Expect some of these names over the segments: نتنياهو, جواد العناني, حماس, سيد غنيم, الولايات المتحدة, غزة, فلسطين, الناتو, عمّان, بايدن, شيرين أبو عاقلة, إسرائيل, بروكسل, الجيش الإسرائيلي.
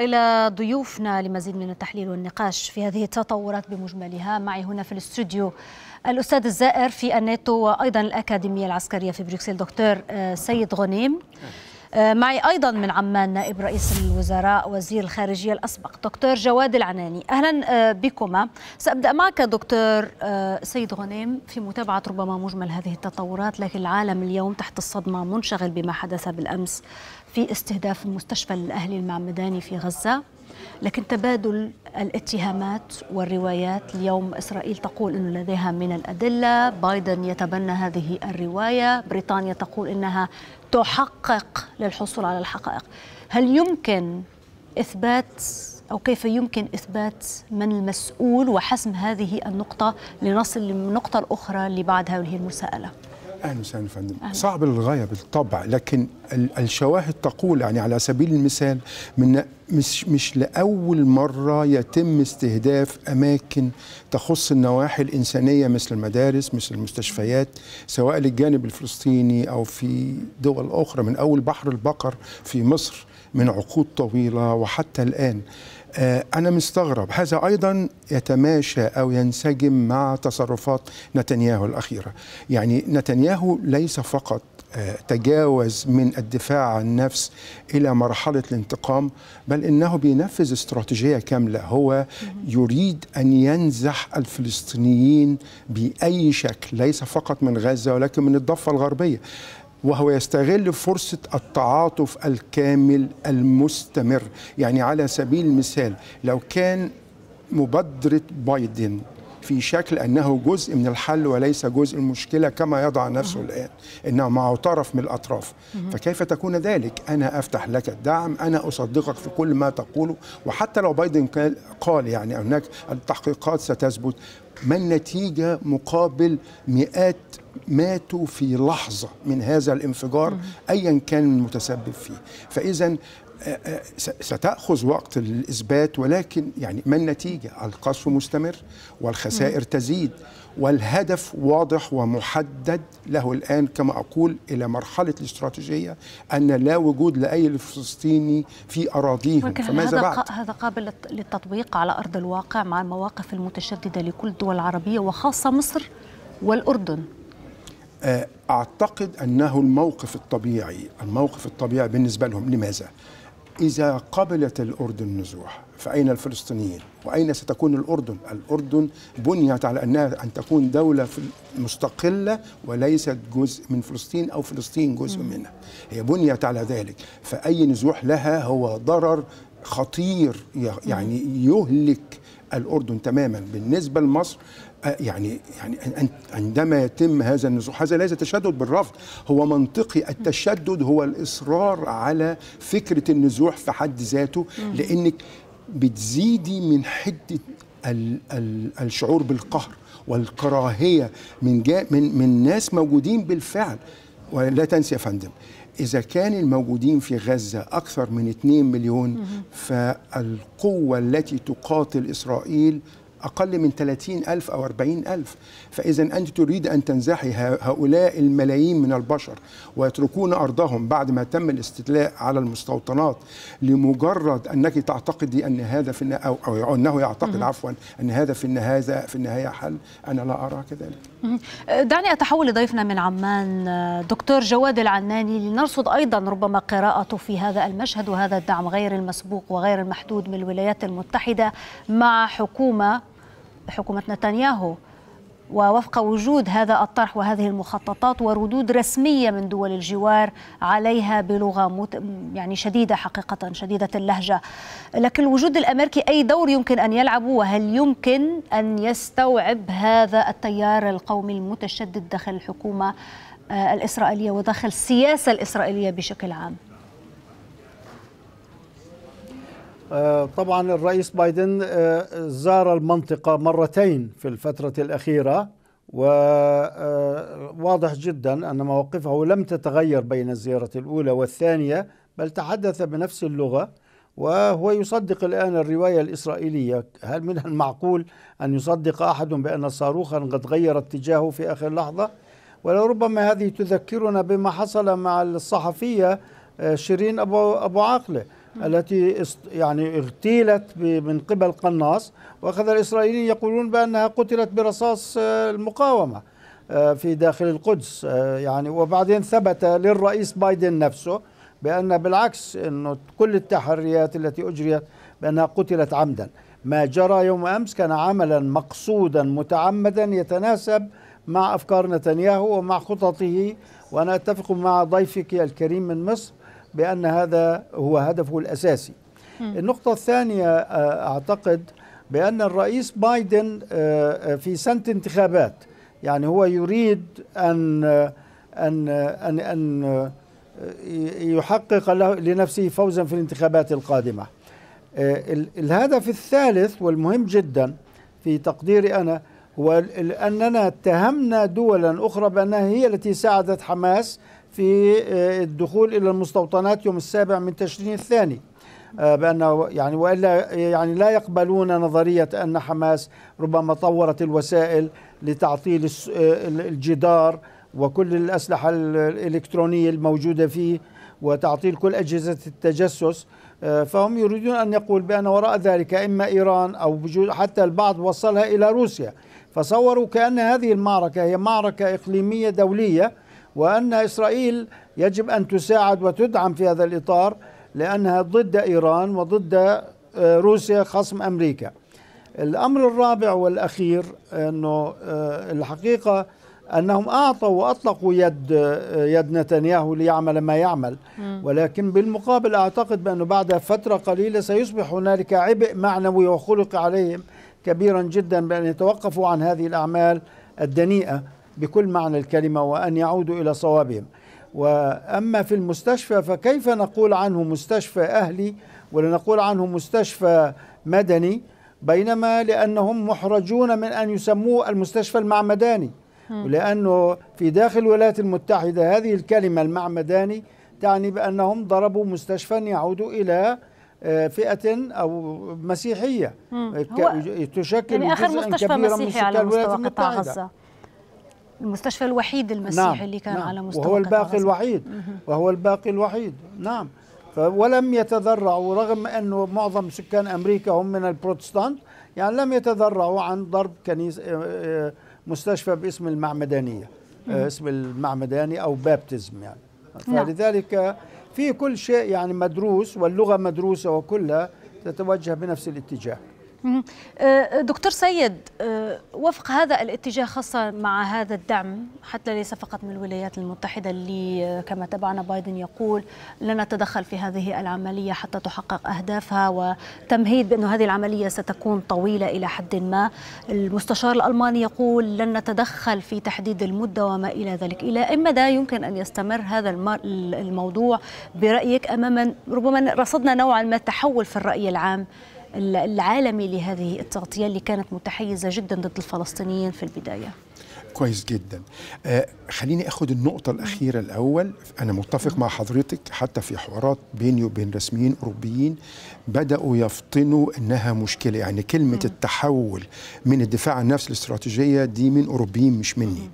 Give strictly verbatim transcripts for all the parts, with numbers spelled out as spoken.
إلى ضيوفنا لمزيد من التحليل والنقاش في هذه التطورات بمجملها. معي هنا في الاستوديو الأستاذ الزائر في الناتو وأيضا الأكاديمية العسكرية في بروكسل دكتور سيد غنيم. معي أيضا من عمان نائب رئيس الوزراء وزير الخارجية الأسبق دكتور جواد العناني. أهلا بكما. سأبدأ معك دكتور سيد غنيم في متابعة ربما مجمل هذه التطورات، لكن العالم اليوم تحت الصدمة، منشغل بما حدث بالأمس في استهداف المستشفى الأهلي المعمداني في غزة، لكن تبادل الاتهامات والروايات. اليوم إسرائيل تقول أن لديها من الأدلة، بايدن يتبنى هذه الرواية، بريطانيا تقول أنها تحقق للحصول على الحقائق. هل يمكن إثبات أو كيف يمكن إثبات من المسؤول وحسم هذه النقطة لنصل للنقطة الأخرى اللي بعد هذه المساءلة؟ أهلا وسهلا فندم. صعب للغاية بالطبع، لكن الشواهد تقول، يعني على سبيل المثال، من مش مش لأول مرة يتم استهداف أماكن تخص النواحي الإنسانية مثل المدارس، مثل المستشفيات، سواء للجانب الفلسطيني أو في دول أخرى، من أول بحر البقر في مصر من عقود طويلة وحتى الآن. أنا مستغرب. هذا أيضا يتماشى أو ينسجم مع تصرفات نتنياهو الأخيرة. يعني نتنياهو ليس فقط تجاوز من الدفاع عن النفس إلى مرحلة الانتقام، بل إنه بينفذ استراتيجية كاملة. هو يريد أن ينزح الفلسطينيين بأي شكل، ليس فقط من غزة ولكن من الضفة الغربية، وهو يستغل فرصة التعاطف الكامل المستمر. يعني على سبيل المثال، لو كان مبادرة بايدن في شكل أنه جزء من الحل وليس جزء من المشكلة كما يضع نفسه الآن، إنه معه طرف من الأطراف، فكيف تكون ذلك؟ أنا أفتح لك الدعم، أنا أصدقك في كل ما تقوله. وحتى لو بايدن قال يعني هناك التحقيقات ستثبت، ما النتيجة مقابل مئات ماتوا في لحظة من هذا الانفجار أيا كان المتسبب فيه؟ فإذا ستأخذ وقت الإثبات، ولكن يعني ما النتيجة؟ القصف مستمر والخسائر تزيد، والهدف واضح ومحدد له الآن كما أقول إلى مرحلة الاستراتيجية، أن لا وجود لأي فلسطيني في أراضيهم. فماذا بعد؟ هذا قابل للتطبيق على أرض الواقع مع المواقف المتشددة لكل الدول العربية وخاصة مصر والأردن. أعتقد أنه الموقف الطبيعي، الموقف الطبيعي بالنسبة لهم. لماذا؟ إذا قبلت الأردن النزوح فأين الفلسطينيين؟ وأين ستكون الأردن؟ الأردن بنيت على أنها أن تكون دولة مستقلة وليست جزء من فلسطين أو فلسطين جزء منها، هي بنيت على ذلك. فأي نزوح لها هو ضرر خطير، يعني يهلك الأردن تماما. بالنسبة لمصر، يعني يعني عندما يتم هذا النزوح، هذا ليس تشدد بالرفض، هو منطقي. التشدد هو الإصرار على فكرة النزوح في حد ذاته، لأنك بتزيدي من حدة الشعور بالقهر والكراهية من من من ناس موجودين بالفعل. ولا تنسى يا فندم، إذا كان الموجودين في غزة أكثر من مليونين، فالقوة التي تقاتل إسرائيل أقل من ثلاثين ألف أو أربعين ألف. فإذا أنت تريد أن تنزحي هؤلاء الملايين من البشر ويتركون أرضهم بعد ما تم الاستيلاء على المستوطنات، لمجرد أنك تعتقدي أن هذا في النهاية، أو, أو أنه يعتقد عفوا أن هذا في النهاية في النهاية حل، أنا لا أرى كذلك. دعني أتحول لضيفنا من عمان دكتور جواد العناني لنرصد أيضا ربما قراءته في هذا المشهد وهذا الدعم غير المسبوق وغير المحدود من الولايات المتحدة مع حكومة حكومة نتنياهو، ووفق وجود هذا الطرح وهذه المخططات وردود رسمية من دول الجوار عليها بلغة مت... يعني شديدة، حقيقة شديدة اللهجة. لكن الوجود الأمريكي أي دور يمكن أن يلعبه؟ وهل يمكن أن يستوعب هذا التيار القومي المتشدد داخل الحكومة الإسرائيلية وداخل السياسة الإسرائيلية بشكل عام؟ طبعا الرئيس بايدن زار المنطقة مرتين في الفترة الأخيرة، وواضح جدا أن مواقفه لم تتغير بين الزيارة الأولى والثانية، بل تحدث بنفس اللغة، وهو يصدق الآن الرواية الإسرائيلية. هل من المعقول أن يصدق أحد بأن صاروخا قد غير اتجاهه في آخر لحظة؟ ولربما هذه تذكرنا بما حصل مع الصحفية شيرين أبو, أبو عاقلة، التي يعني اغتيلت من قبل قناص، وأخذ الإسرائيليين يقولون بأنها قتلت برصاص المقاومة في داخل القدس. يعني وبعدين ثبت للرئيس بايدن نفسه بأن بالعكس أنه كل التحريات التي أجريت بأنها قتلت عمدا. ما جرى يوم أمس كان عملا مقصودا متعمدا يتناسب مع أفكار نتنياهو ومع خططه، وأنا أتفق مع ضيفك الكريم من مصر بأن هذا هو هدفه الأساسي. النقطة الثانية، أعتقد بأن الرئيس بايدن في سنة انتخابات، يعني هو يريد أن أن أن أن يحقق لنفسه فوزا في الانتخابات القادمة. الهدف الثالث والمهم جدا في تقديري أنا هو أننا اتهمنا دولا أخرى بأنها هي التي ساعدت حماس في الدخول إلى المستوطنات يوم السابع من تشرين الثاني، بأنه يعني وإلا يعني لا يقبلون نظرية أن حماس ربما طورت الوسائل لتعطيل الجدار وكل الأسلحة الإلكترونية الموجودة فيه وتعطيل كل أجهزة التجسس. فهم يريدون أن يقول بأن وراء ذلك إما إيران أو حتى البعض وصلها إلى روسيا، فصوروا كأن هذه المعركة هي معركة إقليمية دولية، وأن إسرائيل يجب أن تساعد وتدعم في هذا الإطار لأنها ضد إيران وضد روسيا خصم أمريكا. الأمر الرابع والأخير، أنه الحقيقة أنهم أعطوا وأطلقوا يد يد نتنياهو ليعمل ما يعمل، ولكن بالمقابل أعتقد بأنه بعد فترة قليلة سيصبح هنالك عبء معنوي وخلق عليهم كبيرا جدا بأن يتوقفوا عن هذه الأعمال الدنيئة بكل معنى الكلمة وأن يعودوا إلى صوابهم. وأما في المستشفى فكيف نقول عنه مستشفى أهلي ولا نقول عنه مستشفى مدني، بينما لأنهم محرجون من أن يسموه المستشفى المعمداني، ولأنه في داخل الولايات المتحدة هذه الكلمة المعمداني تعني بأنهم ضربوا مستشفى يعود إلى فئة أو مسيحية تشكل يعني آخر مستشفى مسيحي على مستوى قطاع غزة، المستشفى الوحيد المسيحي نعم اللي كان نعم على مستوى وهو الباقي غزة. الوحيد وهو الباقي الوحيد نعم. ولم يتذرعوا رغم أنه معظم سكان أمريكا هم من البروتستانت، يعني لم يتذرعوا عن ضرب كنيسة مستشفى باسم المعمدانية اسم المعمداني أو بابتزم يعني. فلذلك في كل شيء يعني مدروس واللغة مدروسة وكلها تتوجه بنفس الاتجاه. دكتور سيد، وفق هذا الاتجاه خاصة مع هذا الدعم حتى ليس فقط من الولايات المتحدة اللي كما تابعنا بايدن يقول لن نتدخل في هذه العملية حتى تحقق أهدافها، وتمهيد بأن هذه العملية ستكون طويلة إلى حد ما، المستشار الألماني يقول لن نتدخل في تحديد المدة وما إلى ذلك، إلى أي مدى يمكن أن يستمر هذا الموضوع برأيك أمام ربما رصدنا نوعا ما تحول في الرأي العام العالمي لهذه التغطية اللي كانت متحيزة جدا ضد الفلسطينيين في البداية؟ كويس جدا. آه خليني أخذ النقطة الأخيرة الأول. أنا متفق مع حضرتك، حتى في حوارات بيني وبين رسميين أوروبيين بدأوا يفطنوا أنها مشكلة، يعني كلمة التحول من الدفاع عن النفس الاستراتيجية دي من أوروبيين مش مني،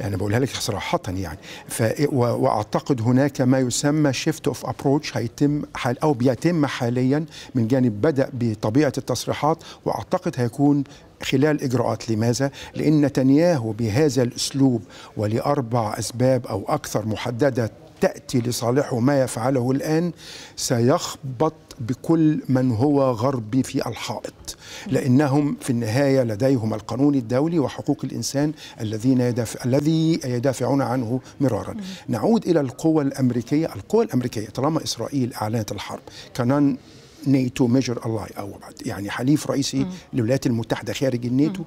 أنا بقولها لك صراحة يعني. ف وأعتقد هناك ما يسمى شيفت أوف أبروتش هيتم حال أو بيتم حاليا من جانب بدأ بطبيعة التصريحات، وأعتقد هيكون خلال إجراءات. لماذا؟ لأن نتنياهو بهذا الأسلوب ولأربع أسباب أو أكثر محددة تأتي لصالحه ما يفعله الآن، سيخبط بكل من هو غربي في الحائط، لأنهم في النهاية لديهم القانون الدولي وحقوق الإنسان الذين يدافع الذي يدافعون عنه مرارا. نعود إلى القوى الأمريكية. القوى الأمريكية طالما إسرائيل أعلنت الحرب كنان ناتو ميجر الاي او يعني حليف رئيسي للولايات المتحده خارج الناتو،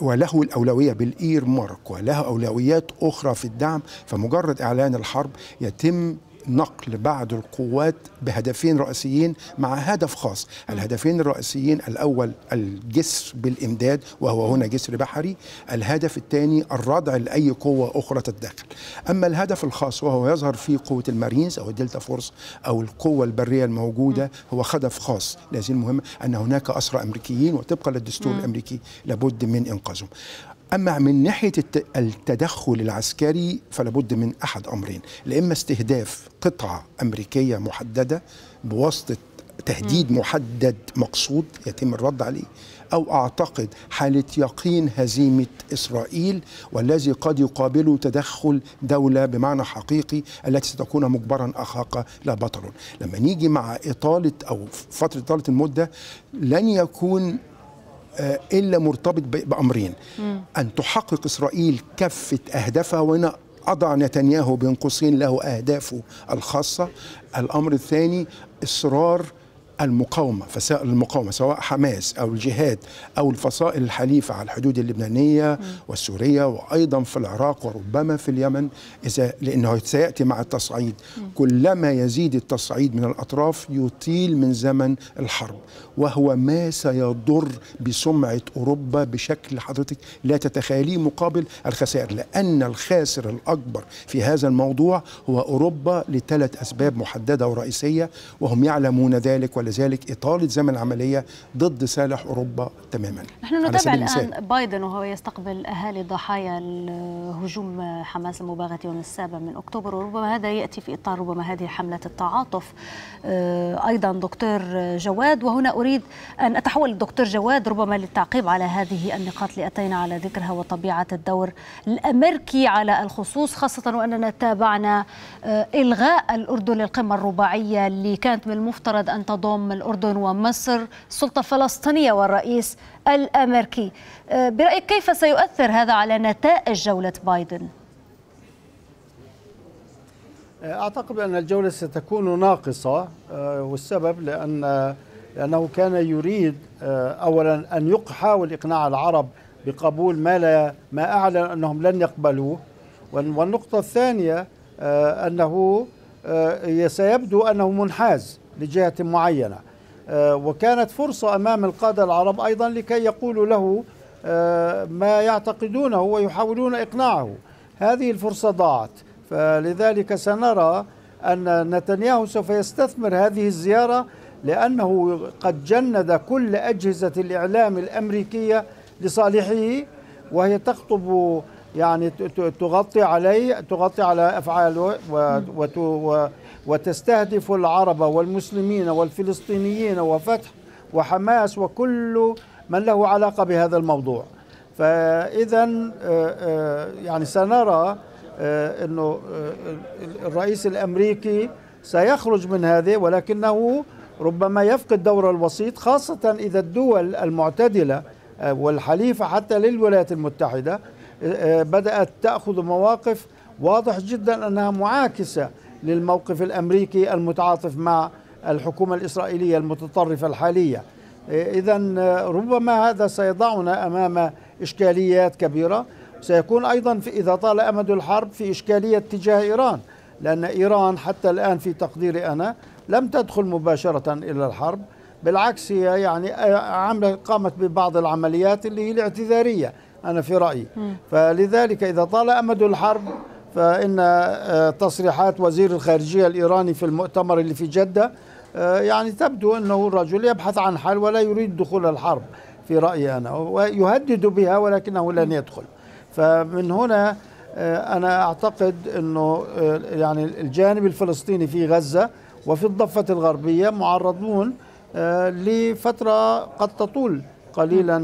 وله الاولويه بالاير مارك وله اولويات اخرى في الدعم، فمجرد اعلان الحرب يتم نقل بعض القوات بهدفين رئيسيين مع هدف خاص. الهدفين الرئيسيين الأول الجسر بالإمداد، وهو هنا جسر بحري. الهدف الثاني الردع لأي قوة أخرى تتدخل. أما الهدف الخاص وهو يظهر في قوة المارينز أو الدلتا فورس أو القوة البرية الموجودة، هو هدف خاص. لازم المهم أن هناك أسرى أمريكيين وطبقا للدستور الأمريكي لابد من إنقاذهم. أما من ناحية التدخل العسكري فلابد من أحد أمرين، لإما استهداف قطعة أمريكية محددة بواسطة تهديد محدد مقصود يتم الرد عليه، أو أعتقد حالة يقين هزيمة إسرائيل والذي قد يقابله تدخل دولة بمعنى حقيقي التي ستكون مجبرا أخاك لا بطل. لما نيجي مع إطالة أو فترة إطالة المدة لن يكون إلا مرتبط بأمرين، أن تحقق إسرائيل كافة أهدافها، وهنا أضع نتنياهو بين قوسين له أهدافه الخاصة. الأمر الثاني إصرار المقاومة، فسائل المقاومة سواء حماس أو الجهاد أو الفصائل الحليفة على الحدود اللبنانية والسورية وأيضا في العراق وربما في اليمن، إذا لأنه سيأتي مع التصعيد. كلما يزيد التصعيد من الأطراف يطيل من زمن الحرب، وهو ما سيضر بسمعة أوروبا بشكل حضرتك لا تتخيليه مقابل الخسائر، لأن الخاسر الأكبر في هذا الموضوع هو أوروبا لثلاث أسباب محددة ورئيسية وهم يعلمون ذلك، لذلك إطالة زمن العملية ضد صالح أوروبا تماما. نحن نتابع الآن بايدن وهو يستقبل أهالي ضحايا هجوم حماس المباغت يوم السابع من أكتوبر، وربما هذا يأتي في إطار ربما هذه حملة التعاطف. أيضا دكتور جواد، وهنا أريد أن أتحول للدكتور جواد ربما للتعقيب على هذه النقاط اللي أتينا على ذكرها وطبيعة الدور الأمريكي على الخصوص، خاصة وأننا تابعنا إلغاء الأردن للقمة الرباعية اللي كانت من المفترض أن تضم الأردن ومصر، السلطة الفلسطينية والرئيس الأمريكي. برأيك كيف سيؤثر هذا على نتائج جولة بايدن؟ أعتقد أن الجولة ستكون ناقصة، والسبب لأن لأنه كان يريد أولا أن يحاول إقناع العرب بقبول ما لا ما أعلن أنهم لن يقبلوه، والنقطة الثانية أنه سيبدو أنه منحاز لجهة معينة، وكانت فرصة أمام القادة العرب أيضا لكي يقولوا له ما يعتقدونه ويحاولون إقناعه. هذه الفرصة ضاعت، فلذلك سنرى أن نتنياهو سوف يستثمر هذه الزيارة، لأنه قد جند كل أجهزة الإعلام الأمريكية لصالحه، وهي تخطب يعني تغطي عليه تغطي على أفعاله وت وتستهدف العرب والمسلمين والفلسطينيين وفتح وحماس وكل من له علاقة بهذا الموضوع. فإذا يعني سنرى أنه الرئيس الأمريكي سيخرج من هذه، ولكنه ربما يفقد دور الوسيط، خاصة إذا الدول المعتدلة والحليفة حتى للولايات المتحدة بدأت تأخذ مواقف واضح جدا أنها معاكسة للموقف الأمريكي المتعاطف مع الحكومة الإسرائيلية المتطرفة الحالية. إذا ربما هذا سيضعنا أمام إشكاليات كبيرة، سيكون أيضا في إذا طال أمد الحرب في إشكالية تجاه إيران، لأن إيران حتى الآن في تقديري أنا لم تدخل مباشرة إلى الحرب، بالعكس هي يعني عملت قامت ببعض العمليات اللي هي الاعتذارية أنا في رأيي. فلذلك إذا طال أمد الحرب فإن تصريحات وزير الخارجية الإيراني في المؤتمر اللي في جدة يعني تبدو أنه الرجل يبحث عن حل ولا يريد دخول الحرب في رأيي أنا، ويهدد بها ولكنه لن يدخل. فمن هنا أنا أعتقد أنه يعني الجانب الفلسطيني في غزة وفي الضفة الغربية معرضون لفترة قد تطول قليلا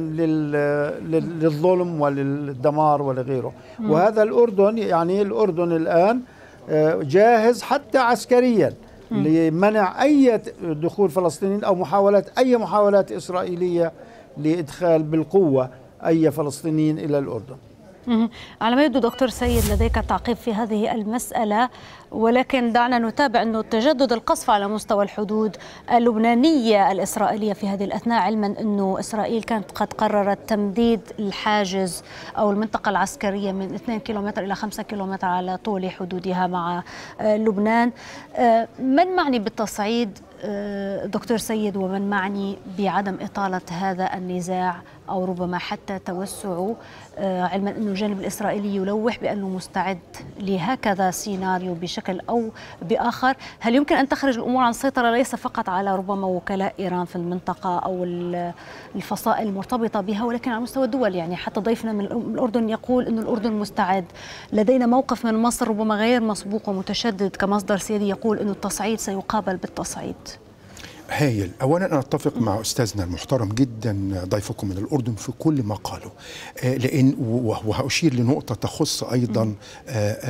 للظلم وللدمار ولغيره، وهذا الأردن يعني الأردن الآن جاهز حتى عسكريا لمنع أي دخول فلسطينيين أو محاولات أي محاولات إسرائيلية لإدخال بالقوة أي فلسطينيين إلى الأردن. على ما يبدو دكتور سيد لديك تعقيب في هذه المسألة، ولكن دعنا نتابع أنه تجدد القصف على مستوى الحدود اللبنانية الإسرائيلية في هذه الأثناء، علما أنه إسرائيل كانت قد قررت تمديد الحاجز أو المنطقة العسكرية من اثنين كيلومتر إلى خمسة كيلومتر على طول حدودها مع لبنان. من معني بالتصعيد دكتور سيد، ومن معني بعدم إطالة هذا النزاع أو ربما حتى توسعه، علما أنه الجانب الإسرائيلي يلوح بأنه مستعد لهكذا سيناريو بشكل أو بآخر. هل يمكن أن تخرج الأمور عن السيطرة ليس فقط على ربما وكلاء إيران في المنطقة أو الفصائل المرتبطة بها، ولكن على مستوى الدول؟ يعني حتى ضيفنا من الأردن يقول أن الأردن مستعد، لدينا موقف من مصر ربما غير مسبوق ومتشدد كمصدر سيادي يقول أن التصعيد سيقابل بالتصعيد. هايل. أولا أنا أتفق مع أستاذنا المحترم جدا ضيفكم من الأردن في كل ما قاله، لأن وهأشير لنقطة تخص أيضا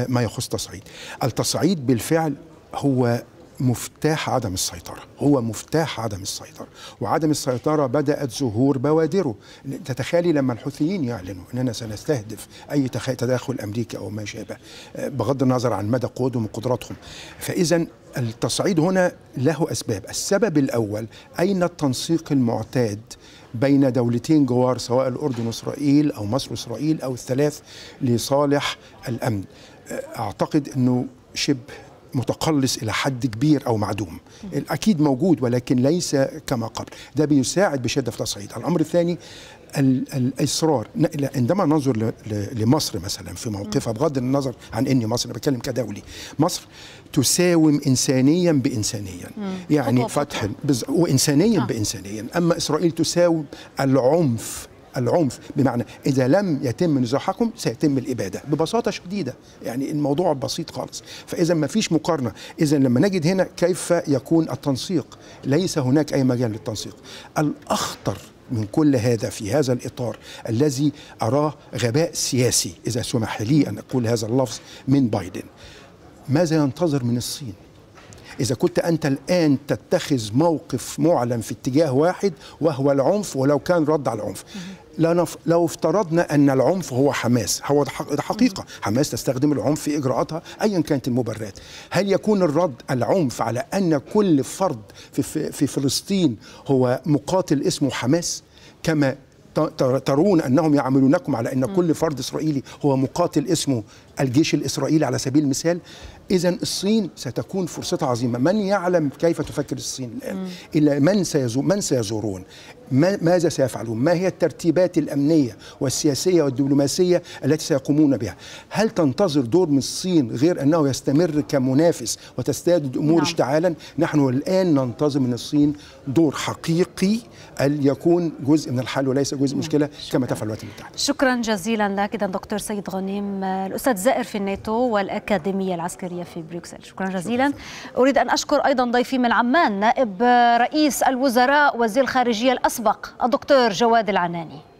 ما يخص تصعيد. التصعيد بالفعل هو مفتاح عدم السيطرة، هو مفتاح عدم السيطرة، وعدم السيطرة بدأت ظهور بوادره. تتخيلي لما الحوثيين يعلنوا أننا سنستهدف أي تداخل أمريكي أو ما شابه بغض النظر عن مدى قوتهم وقدراتهم. فإذا التصعيد هنا له أسباب. السبب الأول، أين التنسيق المعتاد بين دولتين جوار سواء الأردن وإسرائيل أو مصر وإسرائيل أو الثلاث لصالح الأمن؟ أعتقد أنه شبه متقلص إلى حد كبير أو معدوم، أكيد موجود ولكن ليس كما قبل. ده بيساعد بشدة في التصعيد. الأمر الثاني الإصرار. عندما ننظر لمصر مثلا في موقفها بغض النظر عن أني مصر بتكلم كدولي، مصر تساوم إنسانيا بإنسانيا، يعني فتح وإنسانيا بإنسانيا. أما إسرائيل تساوم العنف، العنف بمعنى إذا لم يتم نزاعكم سيتم الإبادة ببساطة شديدة، يعني الموضوع بسيط خالص. فإذا ما فيش مقارنة. إذا لما نجد هنا كيف يكون التنسيق، ليس هناك أي مجال للتنسيق. الأخطر من كل هذا في هذا الإطار الذي أراه غباء سياسي، إذا سمح لي أن أقول هذا اللفظ، من بايدن. ماذا ينتظر من الصين؟ إذا كنت أنت الآن تتخذ موقف معلن في اتجاه واحد وهو العنف ولو كان رد على العنف. لو افترضنا أن العنف هو حماس، هو حقيقة حماس تستخدم العنف في إجراءاتها أيا كانت المبررات، هل يكون الرد العنف على أن كل فرد في فلسطين هو مقاتل اسمه حماس كما ترون أنهم يعاملونكم على أن كل فرد إسرائيلي هو مقاتل اسمه الجيش الإسرائيلي على سبيل المثال؟ إذا الصين ستكون فرصتها عظيمة. من يعلم كيف تفكر الصين الآن؟ إلا من سيزور من سيزورون؟ ماذا سيفعلون؟ ما هي الترتيبات الأمنية والسياسية والدبلوماسية التي سيقومون بها؟ هل تنتظر دور من الصين غير أنه يستمر كمنافس وتستجد أمور نعم. اشتعالا؟ نحن الآن ننتظر من الصين دور حقيقي أن يكون جزء من الحل وليس جزء مشكلة كما تفعل الولايات المتحدة. شكرا جزيلا لك إذا دكتور سيد غنيم، الأستاذ زائر في الناتو والأكاديمية العسكرية في بروكسل. شكرا جزيلا. أريد أن أشكر أيضا ضيفي من عمان، نائب رئيس الوزراء وزير الخارجية الأسبق الدكتور جواد العناني.